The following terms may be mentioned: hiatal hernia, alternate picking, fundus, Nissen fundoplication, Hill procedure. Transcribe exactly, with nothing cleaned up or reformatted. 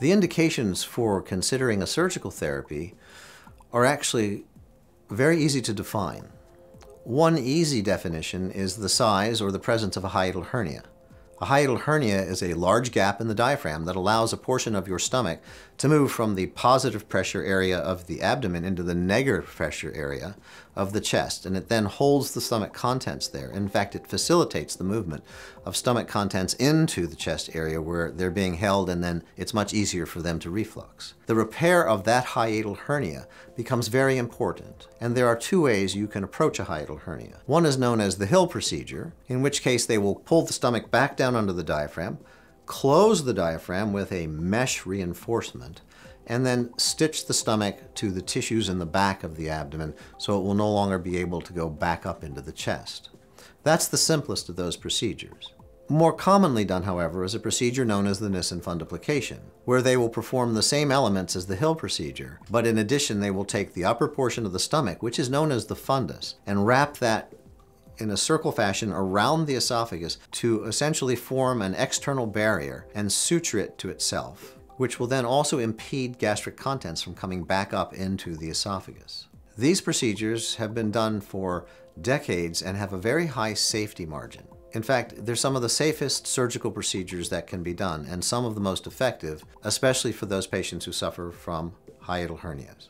The indications for considering a surgical therapy are actually very easy to define. One easy definition is the size or the presence of a hiatal hernia. A hiatal hernia is a large gap in the diaphragm that allows a portion of your stomach to move from the positive pressure area of the abdomen into the negative pressure area of the chest, and it then holds the stomach contents there. In fact, it facilitates the movement of stomach contents into the chest area where they're being held, and then it's much easier for them to reflux. The repair of that hiatal hernia becomes very important, and there are two ways you can approach a hiatal hernia. One is known as the Hill procedure, in which case they will pull the stomach back down Down under the diaphragm, close the diaphragm with a mesh reinforcement, and then stitch the stomach to the tissues in the back of the abdomen so it will no longer be able to go back up into the chest. That's the simplest of those procedures. More commonly done, however, is a procedure known as the Nissen fundoplication, where they will perform the same elements as the Hill procedure, but in addition they will take the upper portion of the stomach, which is known as the fundus, and wrap that in a circle fashion around the esophagus to essentially form an external barrier and suture it to itself, which will then also impede gastric contents from coming back up into the esophagus. These procedures have been done for decades and have a very high safety margin. In fact, they're some of the safest surgical procedures that can be done and some of the most effective, especially for those patients who suffer from hiatal hernias.